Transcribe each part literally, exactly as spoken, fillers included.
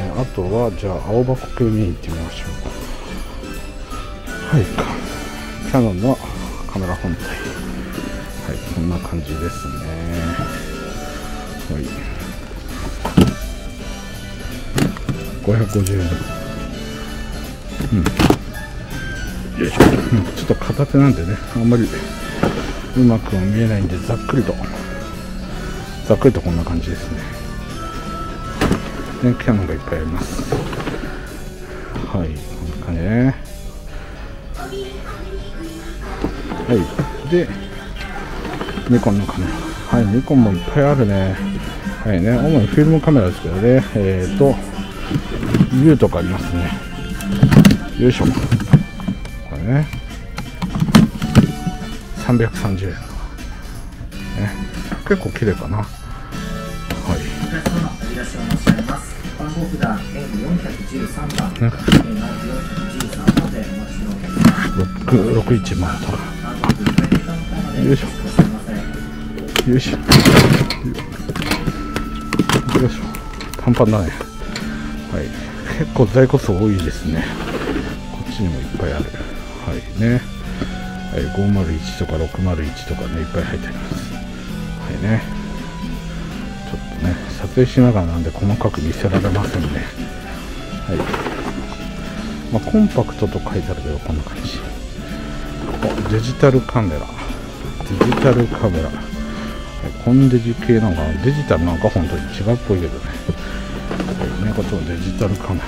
えー、あとはじゃあ青箱系に行ってみましょう。はい、キヤノンのカメラ本体、はいこんな感じですね。はいごひゃくごじゅうえん、うん、よいしょ。ちょっと片手なんでねあんまりうまくは見えないんで、ざっくりとざっくりとこんな感じですね。でキヤノンがいっぱいあります。はいこんな感じね。はいでニコンのカメラ、はいニコンもいっぱいあるね。はいね、主にフィルムカメラですけどね、えっとビューとかありますね。よいしょ。これねさんびゃくさんじゅうえん、ね、結構綺麗かな。はいいらっしゃいませ。番号札よんいちさんばん、ね、よんいちさんばんでお待ちのお客様ろくいちまんと。よいしょよいしょよいしょ、パンパンだね。はい、結構在庫数多いですね。こっちにもいっぱいある。はいね、はい、ごーまるいちとかろくまるいちとかねいっぱい入ってあります。はいね、ちょっとね撮影しながらなんで細かく見せられませんね。はい、まあ、コンパクトと書いてあるけどこんな感じ。デジタルカメラ、デジタルカメラ、はい、コンデジ系なのかな、デジタルなんか本当に違うっぽいけどね。ね、こっちもデジタルカメラ、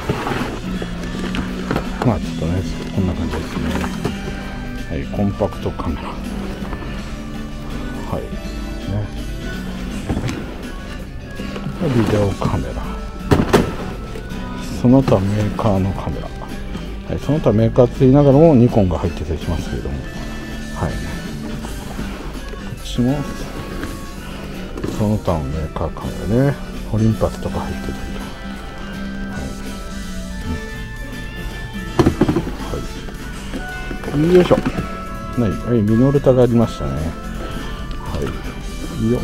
まあちょっとねこんな感じですね。はいコンパクトカメラ、はいねビデオカメラ、その他メーカーのカメラ、はい、その他メーカーついながらもニコンが入ってたりしますけれども、はいこっちもその他のメーカーカメラね、オリンパスとか入ってたりとか、よいしょ。はい、はい、ミノルタがありましたね。はい、よ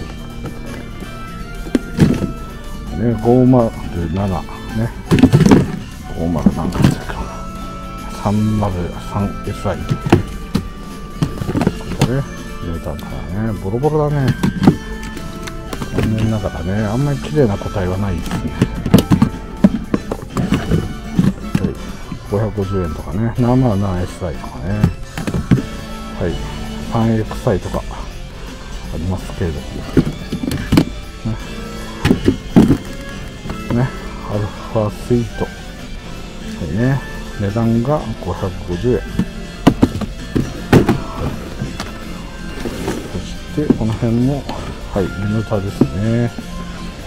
ね、ごーまるななね、ごーまるななだったかな、さんまるさんエスアイ これね、ミノルタからね、ボロボロだね。残念ながらね、あんまり綺麗な答えはないですね。ごひゃくごじゅうえんとかね、ななまるななエスアイ とかね、はい スリーエックスアイ とかありますけれどもね、ねアルファスイート、はいね、値段がごひゃくごじゅうえん、そしてこの辺もはいミノルタですね。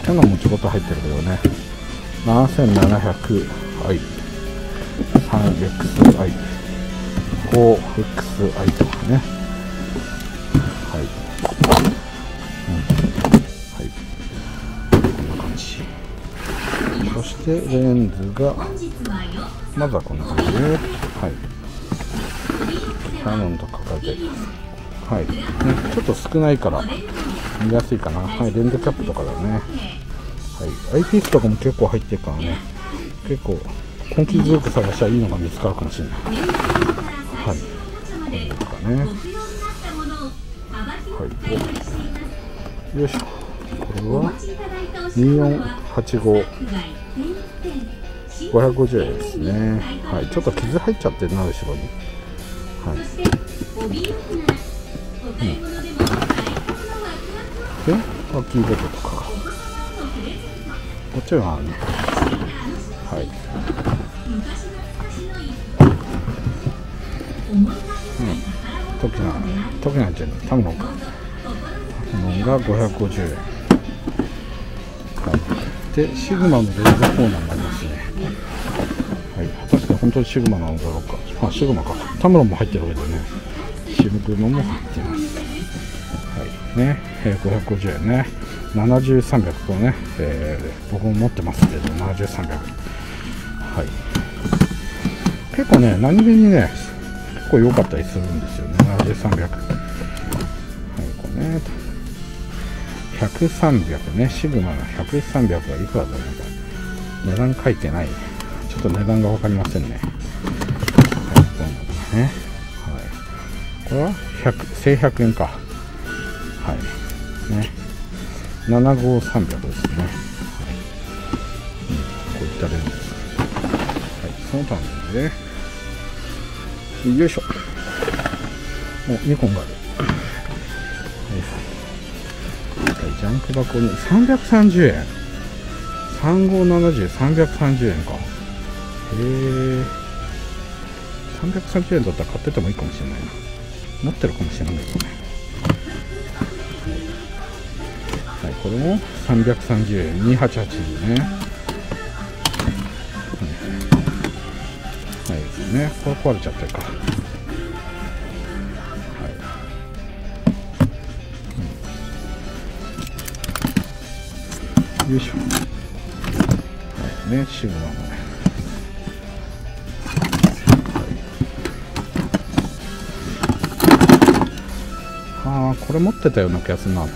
キヤノンもちょこっと入ってるけどね、ななせんななひゃくアイ、さんエックスアイ、ごエックスアイ とかね、はい、うん、はい、こんな感じ。そしてレンズがまずはこんな感じで、はい、キヤノンとかがで、はい、ね、ちょっと少ないから見やすいかな。はい、レンズキャップとかだね、はい、アイピースとかも結構入ってるからね、結構根気強く探したらいいのが見つかるかもしれない。はい、これとかね、はい、よいしょ。これはにーよんはちご、ごひゃくごじゅうえんですね。はい、ちょっと傷入っちゃってるな、後ろに。はい、うん、であキーボードとかこっちはね、はいトキナ、トキナじゃない、タムロンか。タムロンがごひゃくごじゅうえん。はい。で、シグマのレンズコーナーがありますね。はい。果たして本当にシグマなのだろうか。あ、シグマか。タムロンも入ってるわけだね。シグマも入っています。はい。ね、えー、ごひゃくごじゅうえんね。ななじゅうさんびゃくとね、えー、僕も持ってますけど、ななじゅうさんびゃく。はい。結構ね、何気にね、結構良かったりするんですよね。ななじゅうさんびゃく、はい、これねひゃくさんびゃくね、シグマのひゃくさんびゃくがいくらだろうか、値段書いてない。ちょっと値段が分かりませんね。はい、これはせいひゃくえんか。はい。ね。ななごうさんびゃくですね。はい、うん、こういったレンズです。はい、その他のレンズで。よいしょ。お、ニコンがある。はい、ジャンク箱にさんびゃくさんじゅうえん。さんごうななじゅう、さんびゃくさんじゅうえんか。へえ。さんびゃくさんじゅうえんだったら買っててもいいかもしれないな。なってるかもしれないですね。はい、これもさんびゃくさんじゅうえん、にひゃくはちじゅうはちね。はい、ですね。これ壊れちゃってるか。はい。うん、よいしょ。はい、ね、シグマのね。あー、これ持ってたような気がするな。な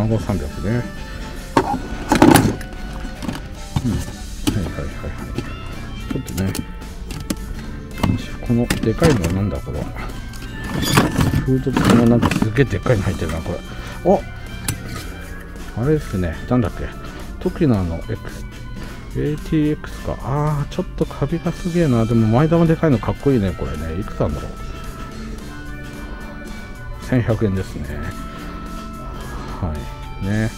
なごうさんびゃくね。うん。はいはいはいはい。ちょっとね、このでかいのはなんだこれ。フード付きのなんかすげえでかいの入ってるな、これ。ああれですね、なんだっけ。トキナの エーティーエックス か。あー、ちょっとカビがすげえな。でも前玉でかいのかっこいいね、これね。いくつなんだろう。せんひゃくえんですね。はい。ね。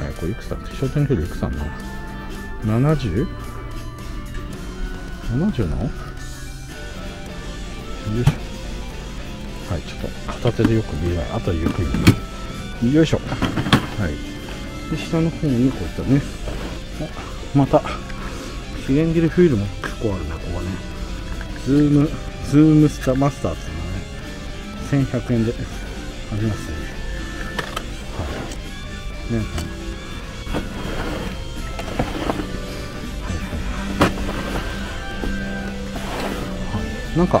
はいはい。これいくつだっけ？焦点距離いくつだなの ?ななじゅう？ななじゅう なの？よいしょ。はい。ちょっと片手でよく見えない。あとゆっくり。よいしょ。はい。で、下の方にこういったね。お、また、期限切れフィルム結構あるな、ここはね。ズーム、ズームスタマスターって。せんひゃくえんでありますね。はい。ね。はいはい。なんか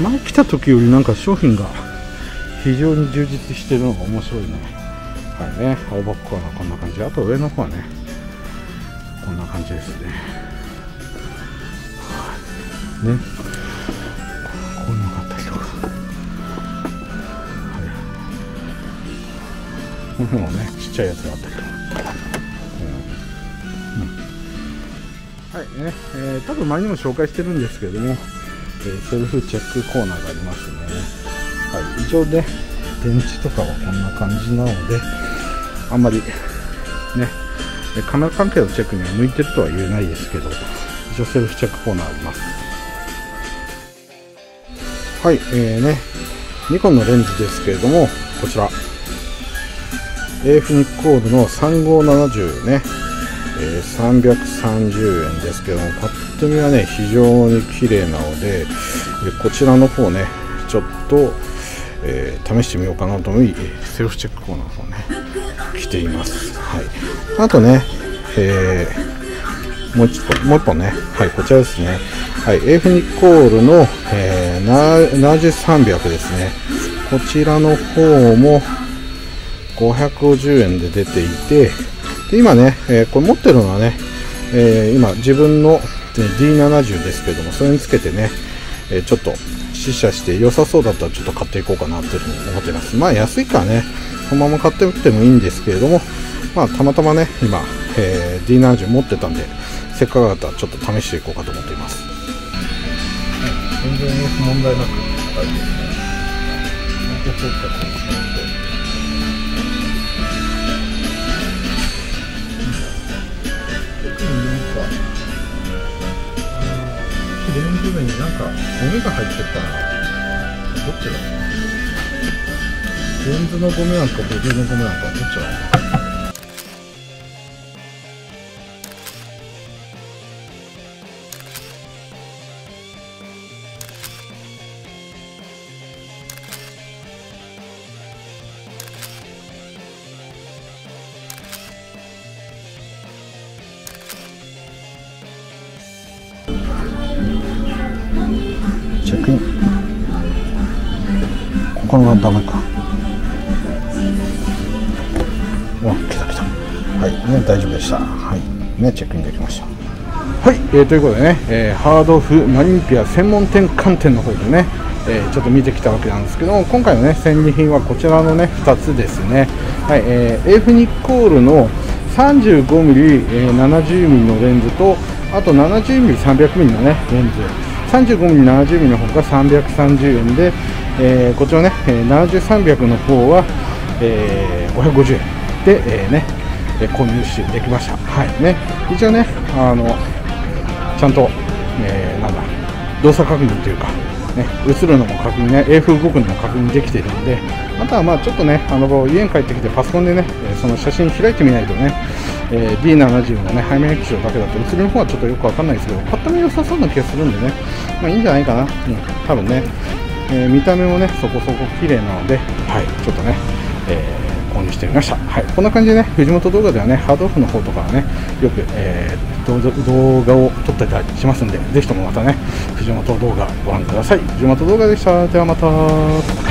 前来た時よりなんか商品が非常に充実してるのが面白いね。はいね。青バッグはこんな感じ。あと上の方はね、こんな感じですね。はい、ね。この辺もね、ちっちゃいやつがあったけど、うんうん、はいね、えー、多分前にも紹介してるんですけども、えー、セルフチェックコーナーがありますね。はい、一応ね、電池とかはこんな感じなので、あんまりね、カメラ関係のチェックには向いてるとは言えないですけど、一応セルフチェックコーナーあります。はい、えーね、ニコンのレンズですけれども、こちら。エーエフ ニッコールのさんごうななじゅうね、えー、さんびゃくさんじゅうえんですけども、パッと見はね非常に綺麗なので、こちらの方ねちょっと、えー、試してみようかなと思い、セルフチェックコーナーの方ね来ています。はい、あとね、えー、もう一本もう一本ね、はいこちらですね。はい、 エーエフ ニッコールの、えー、ななじゅうさんびゃくですね。こちらの方もごひゃくごじゅうえんで出ていて、で今ね、えー、これ持ってるのはね、えー、今自分の ディーななじゅう ですけども、それにつけてね、えー、ちょっと試写して良さそうだったらちょっと買っていこうかなというふうに思ってます。まあ安いからね、このまま買って売ってもいいんですけれども、まあたまたまね今、えー、ディーななじゅう 持ってたんで、せっかくだったらちょっと試していこうかと思っています。全然問題なく使えてるね。レンズ面になんかゴミが入ってるかな。どっちだろう。レンズのゴミなんかボディのゴミなんかどっちだろう。チェックイン。ここがダメか。わ、来た来た。はい、ね、大丈夫でした。はい。ね、チェックインできました。はい、えー、ということでね、えー、ハードオフマリンピア専門店観点の方でね、えー、ちょっと見てきたわけなんですけども、今回のね戦利品はこちらのねふたつですね。はい、えー、エーフニッコールの さんじゅうごミリ、ななじゅうミリ のレンズと、あと ななじゅうミリ、さんびゃくミリ のねレンズ、 さんじゅうごミリ、ななじゅうミリ の方がさんびゃくさんじゅうえんで、えー、こちらね ななじゅう、さんびゃく の方は、えー、ごひゃくごじゅうえんで、えー、ね購入できました。はいね、一応ねあのちゃんと、えー、なんだ動作確認というか、ね、映るのも確認ね、英風動くのも確認できているので、あとはまあちょっとねあの家に帰ってきてパソコンでねその写真開いてみないとね、えー、ディーななじゅう のね背面液晶だけだと映りの方はちょっとよくわかんないですけど、パッと見良さそうな気がするんでね、まあいいんじゃないかな、うん、多分ね、えー、見た目もねそこそこ綺麗なので、はい、ちょっとね、えー購入してみました。はい、こんな感じでね、藤本動画ではね、ハードオフの方とかはね、よく、えー、動画を撮ってたりしますんで、ぜひともまたね、藤本動画ご覧ください。藤本動画でした。ではまた。